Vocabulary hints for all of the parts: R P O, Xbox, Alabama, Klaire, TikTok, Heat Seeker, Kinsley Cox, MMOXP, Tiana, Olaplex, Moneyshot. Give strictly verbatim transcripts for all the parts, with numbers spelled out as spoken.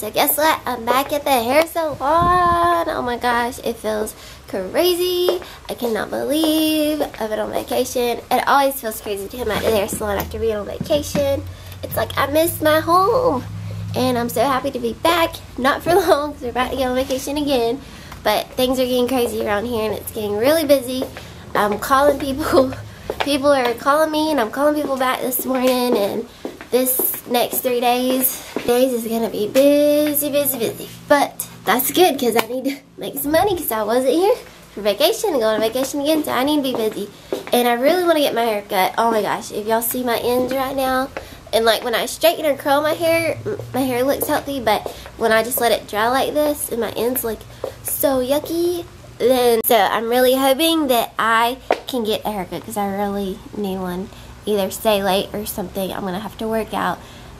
So guess what? I'm back at the hair salon. Oh my gosh, it feels crazy. I cannot believe I've been on vacation. It always feels crazy to come out to the hair salon after being on vacation. It's like I missed my home. And I'm so happy to be back. Not for long because we're about to get on vacation again. But things are getting crazy around here and it's getting really busy. I'm calling people. People are calling me and I'm calling people back this morning. And this next three days. Days is gonna be busy, busy, busy. But that's good because I need to make some money because I wasn't here for vacation and going on vacation again, so I need to be busy. And I really want to get my hair cut. Oh my gosh, if y'all see my ends right now, and like when I straighten or curl my hair, my hair looks healthy, but when I just let it dry like this and my ends look so yucky, then so I'm really hoping that I can get a haircut because I really need one. Either stay late or something. I'm gonna have to work out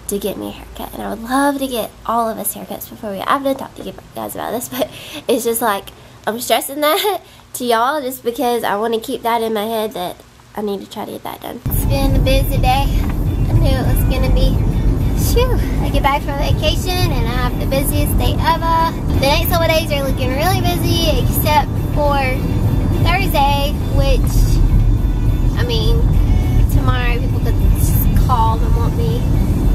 to get me a haircut, and I would love to get all of us haircuts before we. I've been talking to you guys about this, but it's just like I'm stressing that to y'all just because I want to keep that in my head that I need to try to get that done. It's been a busy day. I knew it was gonna be. Phew! I get back from vacation and I have the busiest day ever. The next couple days are looking really busy, except for Thursday, which I mean. Tomorrow people could just call and want me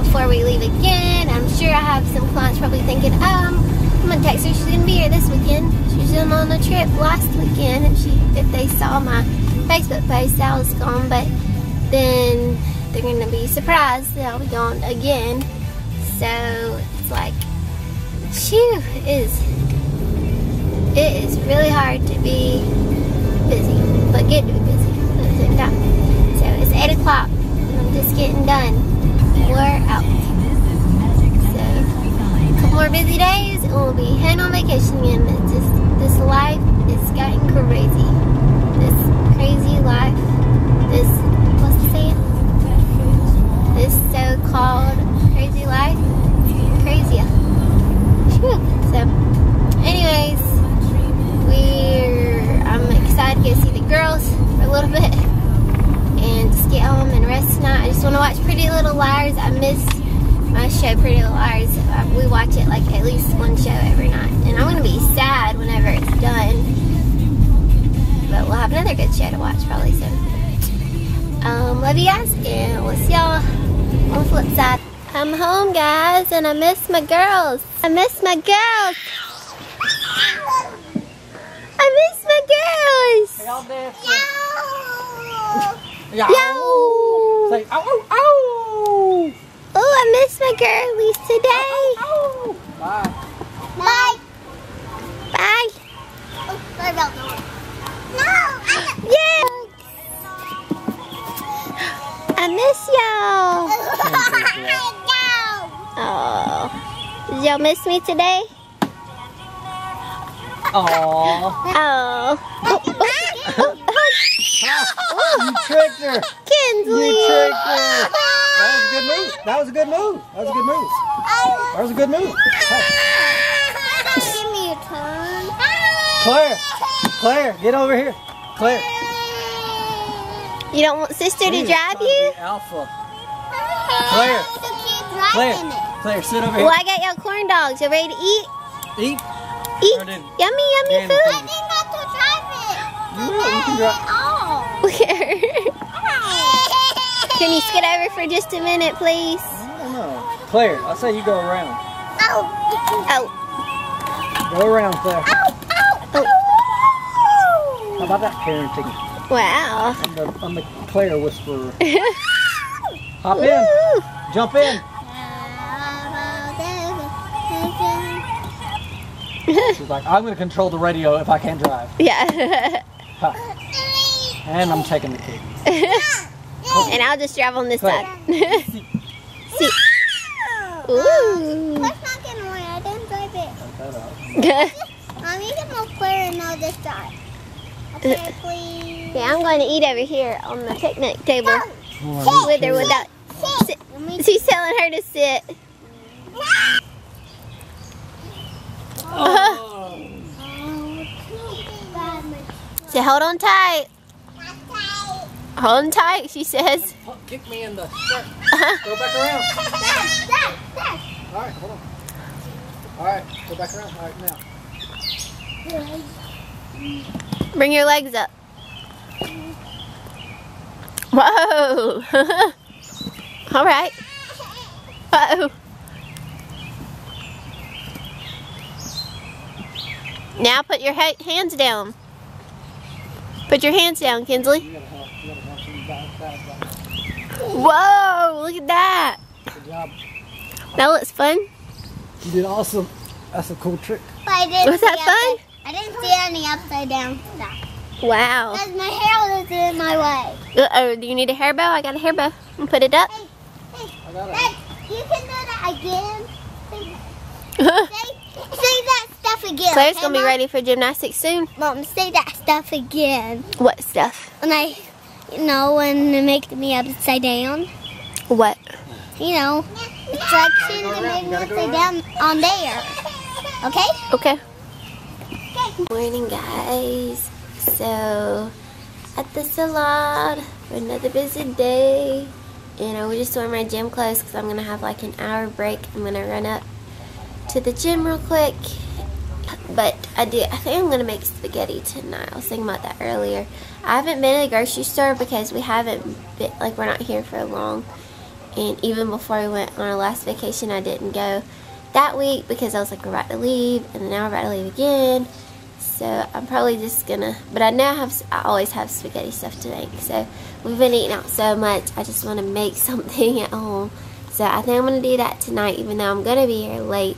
before we leave again. I'm sure I have some clients probably thinking, um, I'm gonna text her, she's gonna be here this weekend. She was on a trip last weekend and she if they saw my Facebook post I was gone, but then they're gonna be surprised that I'll be gone again. So it's like phew, it is it is really hard to be busy, but good to be busy at the same time. eight o'clock, I'm just getting done. We're out. So, a couple more busy days, and we'll be heading on vacation again. It's just, this life is getting crazy. This crazy life, this, what's the saying? This so-called crazy life, crazier. Whew. So, anyways, we're, I'm excited to go see the girls for a little bit. And just get home and rest tonight. I just want to watch Pretty Little Liars. I missed my show Pretty Little Liars. We watch it like at least one show every night. And I'm going to be sad whenever it's done. But we'll have another good show to watch probably soon. Um, love you guys and we'll see y'all on the flip side. I'm home guys and I miss my girls. I miss my girls. I miss my girls. Y'all Yo! Yo. Like, ow, ow, ow. Oh, I missed my girlies today. Ow, ow, ow. Bye. Bye. Bye. Oh, sorry about that. No, I yeah. I miss y'all. Oh. Did y'all miss me today? Aww. Oh. Oh. Oh. You tricked her. Kinsley. You tricked her. That was a good move. That was a good move. That was a good move. That was a good move. Give me a turn. Claire. Claire, get over here. Claire. You don't want sister to drive you? Alpha. Claire. Claire. Claire, sit over here. Well, I got y'all corn dogs. You ready to eat? Eat. Eat. Yummy, yummy food. I need not to drive it. You can drive it. Can you scoot over for just a minute, please? I don't know. Claire, I'll say you go around. Ow. Ow. Go around, Claire. Ow. Ow. Ow. How about that parenting? Wow. I'm the, I'm the Claire whisperer. Hop in. Jump in. She's like, I'm going to control the radio if I can't drive. Yeah. Huh. And I'm taking the kids. Oh. And I'll just drive on this side. See. See. Ooh. Um, let's not get annoyed. I didn't drive it. Mommy, you can move clear and know this side. Okay, please. Yeah, I'm going to eat over here on the picnic table. Oh, with or without. Sit. Sit. She's telling her to sit. Oh. So hold on tight. Hold on tight, she says. Kick me in the shirt. Go back around. Alright, hold on. Alright, go back around. Alright, now. Bring your legs up. Whoa. Alright. Uh-oh. Now put your ha hands down. Put your hands down, Kinsley. Whoa, look at that. Good job. That looks fun. You did awesome. That's a cool trick. Was that fun? I didn't see any upside down stuff. Wow. Because my hair was in my way. Uh-oh, do you need a hair bow? I got a hair bow. Put it up. Hey, hey, I got it. Dad, you can do that again. Say, say that stuff again. Claire's okay, going to be ready for gymnastics soon. Mom, say that stuff again. What stuff? When I, you know, when it makes me upside down. What? You know, it's like she made me upside down on there. Okay? Okay. Okay. Morning, guys. So, at the salon for another busy day. And I was just wearing my gym clothes because I'm going to have like an hour break. I'm going to run up to the gym real quick. But I do. I think I'm going to make spaghetti tonight. I was thinking about that earlier. I haven't been to the grocery store because we haven't been, like, we're not here for long. And even before we went on our last vacation, I didn't go that week because I was like, we're about to leave. And then now we're about to leave again. So I'm probably just gonna, but I know I have, I always have spaghetti stuff to make. So we've been eating out so much, I just want to make something at home. So I think I'm gonna do that tonight, even though I'm gonna be here late,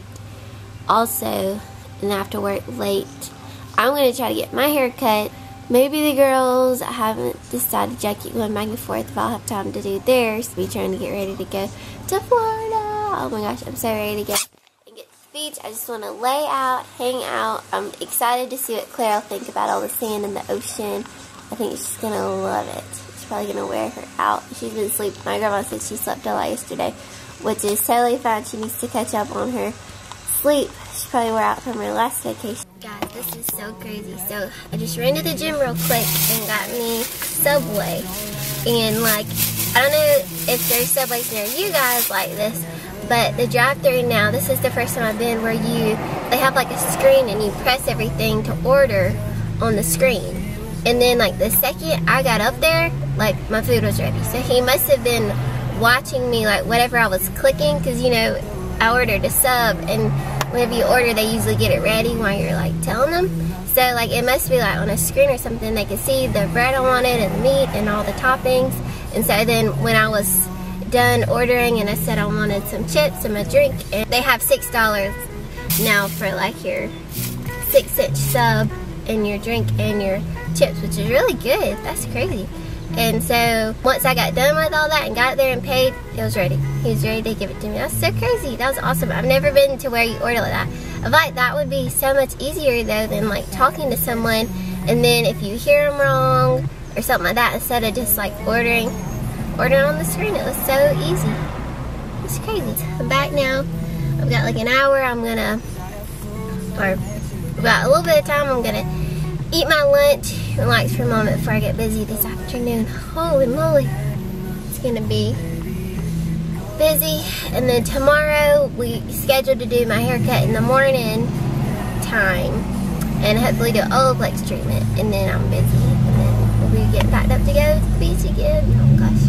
also, and I have to work late. I'm gonna try to get my hair cut. Maybe the girls, I haven't decided yet. I keep going back and forth if I'll have time to do theirs. Me trying to get ready to go to Florida. Oh my gosh, I'm so ready to go. Beach. I just want to lay out, hang out. I'm excited to see what Claire will think about all the sand and the ocean. I think she's going to love it. She's probably going to wear her out. She's been sleeping. My grandma said she slept all night yesterday, which is totally fine. She needs to catch up on her sleep. She probably wore out from her last vacation. Guys, this is so crazy. So I just ran to the gym real quick and got me Subway. And like, I don't know if there's Subways near you guys like this, but the drive-thru now, this is the first time I've been where you, they have like a screen and you press everything to order on the screen. And then like the second I got up there, like my food was ready. So he must have been watching me like whatever I was clicking, because you know, I ordered a sub and whenever you order, they usually get it ready while you're like telling them. So like it must be like on a screen or something, they could see the bread I wanted and the meat and all the toppings. And so then when I was done ordering and I said I wanted some chips and a drink, and they have six dollars now for like your six inch sub and your drink and your chips, which is really good. That's crazy. And so once I got done with all that and got there and paid, it was ready. He was ready to give it to me. That's so crazy. That was awesome. I've never been to where you order like that. I feel like that would be so much easier though than like talking to someone, and then if you hear them wrong or something like that, instead of just like ordering Ordering on the screen. It was so easy. It's crazy. I'm back now. I've got like an hour. I'm gonna, or about a little bit of time, I'm gonna eat my lunch, relax for a moment before I get busy this afternoon. Holy moly. It's gonna be busy. And then tomorrow we scheduled to do my haircut in the morning time and hopefully do Olaplex treatment, and then I'm busy. And then we'll be getting packed up to go to the beach again. Oh gosh.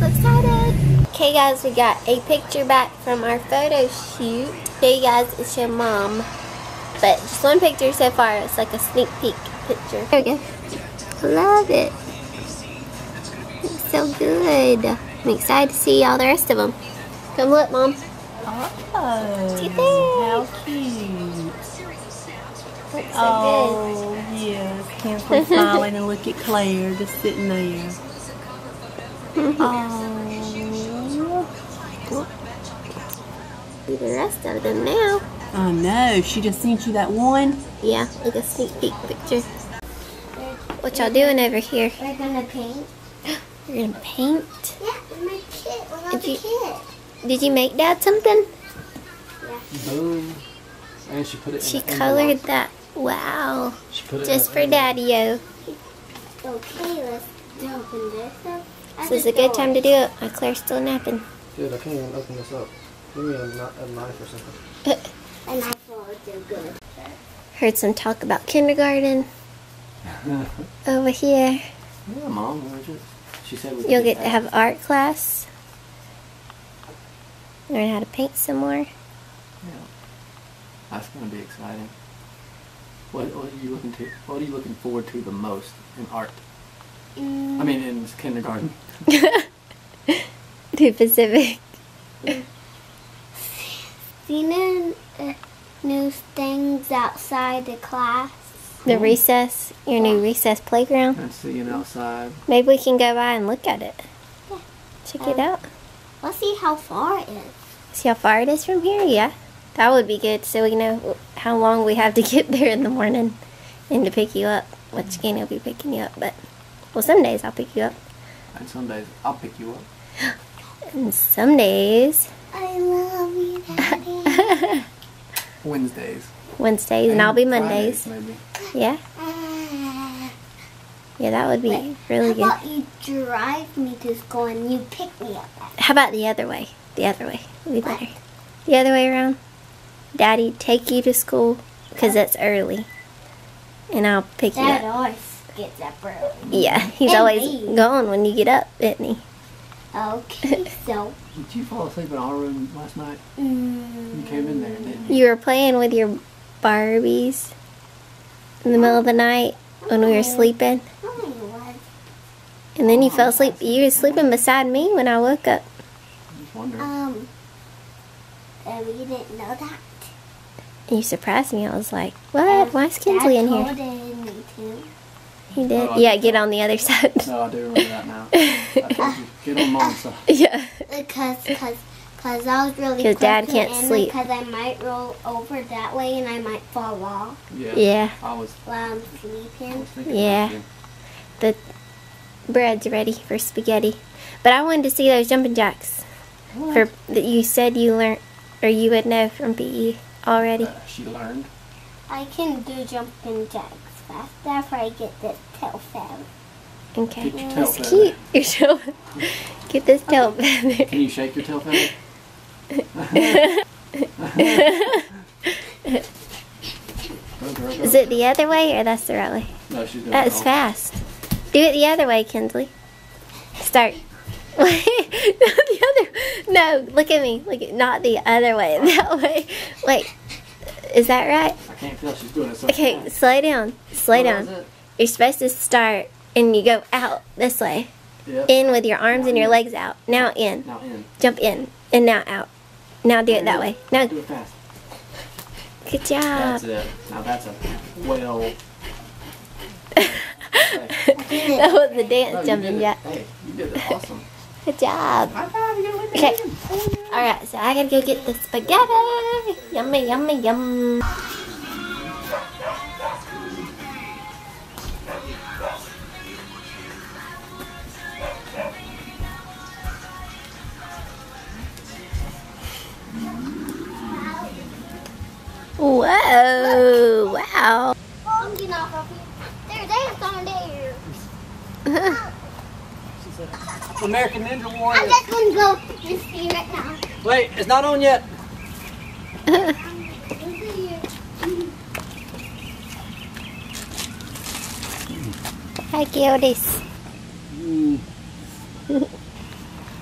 So excited. Okay guys, we got a picture back from our photo shoot. Hey guys, it's your mom. But just one picture so far. It's like a sneak peek picture. There we go. Love it. It's so good. I'm excited to see all the rest of them. Come look, Mom. Oh, how cute. Oh, yes. Came from smiling and look at Claire just sitting there. Oh. See the rest of them now. I know. She just sent you that one? Yeah, like a sneak peek picture. What y'all doing over here? We're gonna paint. You're gonna paint? Yeah, with my kit, with all the kit. Did you make Dad something? Yeah. Boom. And she put it in She colored that. Wow. She put it just for Daddy-o. Okay, let's open this up. This is a good time to do it. My Claire's still napping. Dude, I can't even open this up. Give me a, a knife or something. A knife will do good. Heard some talk about kindergarten. Over here. Yeah, Mom. She said we You'll get to have art class. Learn how to paint some more. Yeah. That's gonna be exciting. What, what are you looking to? What are you looking forward to the most in art? Mm. I mean, in kindergarten. Too Pacific. Seeing uh, new things outside the class. The cool. recess, your new recess playground. And seeing outside. Maybe we can go by and look at it. Yeah. Check um, it out. Let's see how far it is. See how far it is from here? Yeah. That would be good so we know how long we have to get there in the morning and to pick you up. Which again, he'll be picking you up. But, well, some days I'll pick you up. And some days I'll pick you up. And some days. I love you, Daddy. Wednesdays. Wednesdays, and, and I'll be Mondays. Fridays, maybe. Yeah. Yeah, that would be Wait, really good. How about you drive me to school and you pick me up? How about the other way? The other way would be better. The other way around. Daddy, take you to school because it's early, and I'll pick Dad you up. Dad always gets up early. Yeah, he's and always me. gone when you get up, isn't he? Okay, so. Did you fall asleep in our room last night? Mm. You came in there, didn't you? You were playing with your Barbies. In the middle of the night when we were sleeping. And then you fell asleep. You were sleeping beside me when I woke up. I just wondered. Um, and we didn't know that. And you surprised me. I was like, what? Why is Kinsley in here? He did? Yeah, get on the other side. No, I do remember that now. Get on Mom's side. Yeah. Because, because. Because I was really Because Dad can't sleep. Because I might roll over that way and I might fall off. Yeah. yeah. I was, while I'm sleeping. I was yeah. The bread's ready for spaghetti. But I wanted to see those jumping jacks. What? For, that you said you learned, or you would know from P E already. Uh, she learned. I can do jumping jacks fast after I get this tail feather. Okay. Get your tail feather. That's cute. Your tail Get this tail okay. feather. Can you shake your tail feather? Is it the other way or that's the right way? No, she's doing That's fast. Do it the other way, Kinsley. Start. no, the other. No, look at me. Look at not the other way. That way. Wait, is that right? I can't feel she's doing it. So okay, slow down. Slow down. You're supposed to start and you go out this way. Yep. In with your arms now and your in. legs out. Now in. Now in. Jump in. And now out. Now do it that way. Now do it fast. Good job. That's it. Now that's a well. That was the dance no, jumping jack. Hey, you did it awesome. Good job. Okay. All right. So I gotta go get the spaghetti. Yummy, yummy, yum. Whoa, Look. wow. I'm getting off of here. There's on there. She American Ninja Warrior. I'm just going to go and see right now. Wait, it's not on yet. Hi, Gildies. Mm.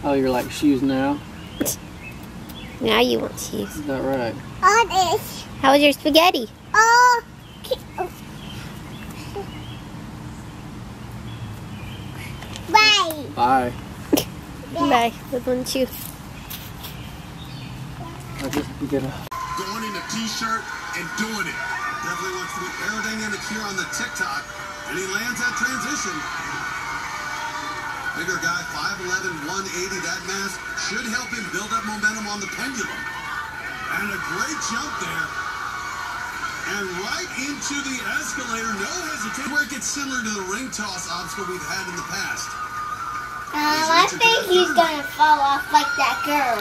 Oh, you're like shoes now? Now you want cheese. Is that right? Oh, this. How was your spaghetti? Oh. oh. Bye. Bye. Yeah. Bye. Good one, too. I just get a... Going in a t-shirt and doing it. Definitely looks to be aerodynamic here on the TikTok, and he lands that transition. Bigger guy, five eleven, one eighty, that mass should help him build up momentum on the pendulum. And a great jump there. And right into the escalator, no hesitation. Where it gets similar to the ring toss obstacle we've had in the past. Uh, I think he's gonna fall off like that girl.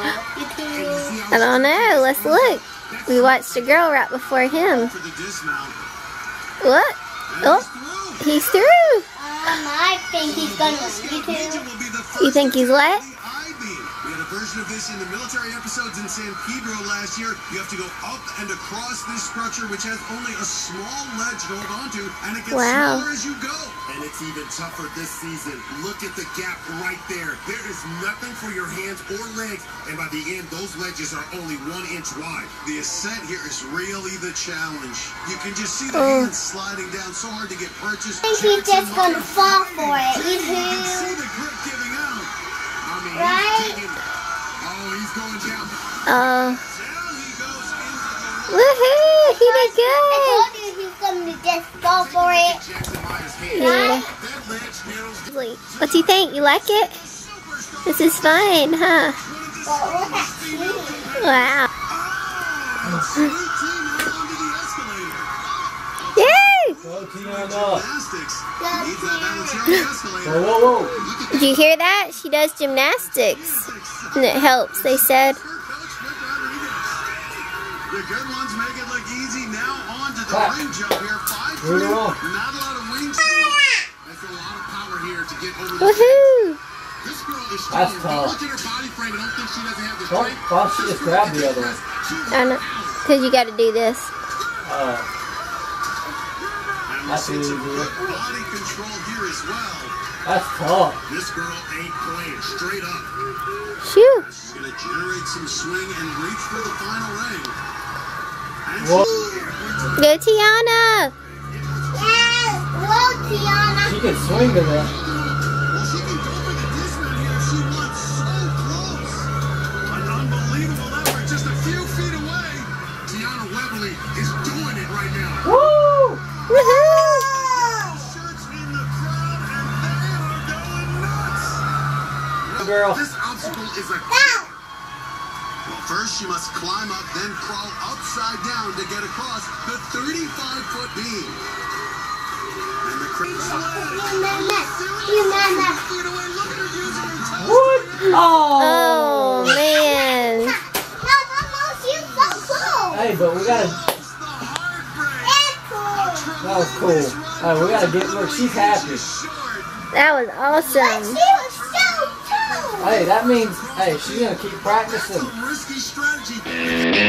I don't know, let's look. We watched a girl right before him. Look, oh, he's through. Um, I think he's gonna be You think he's what? We had a version of this in the military episodes in San Pedro last year. You have to go up and across this structure, which has only a small ledge to hold onto, and it gets wow. smaller as you go. And it's even tougher this season. Look at the gap right there. There is nothing for your hands or legs, and by the end, those ledges are only one inch wide. The ascent here is really the challenge. You can just see the oh. hands sliding down so hard to get purchased. I think he's just going to fall for it. You can see the grip giving out. I mean, right? Oh, he's going down. Uh, Woohoo! He did good. I told you he's gonna just fall for it. Yeah. What do you think? You like it? This is fun, huh? Wow. Yay! Did you hear that? She does gymnastics. And it helps, they said. The good ones make it look easy. Now on to the ah. ring jump here. five three. Not a lot of wings. That's a lot of power here to get over the woohoo! This girl is strong. Look at her body frame. I don't think she doesn't have the strength. Why don't she just grab the other one? I know. Because you got to do this. Uh, and we'll see some good body control here as well. That's tough. This girl ain't playing. Straight up. Shoot. She's going to generate some swing and reach for the final ring. Whoa. Go Tiana! Yes! Go Tiana! She can swing to that. Well, she can go for the dismount here if she wants. So close! An unbelievable effort just a few feet away. Tiana Webley is doing it right now. Woo! Woohoo! Shirts in the crowd and they are going nuts! Girl. This obstacle is a cow! Well, first she must climb up, then crawl upside down to get across the thirty-five foot beam. And the crazy What? Oh, man. No, Mama, she was so cool. Hey, but we gotta. That was cool. Alright, we gotta get where she's happy. That was awesome. Hey, that means, hey, she's going to keep practicing. That's a risky strategy.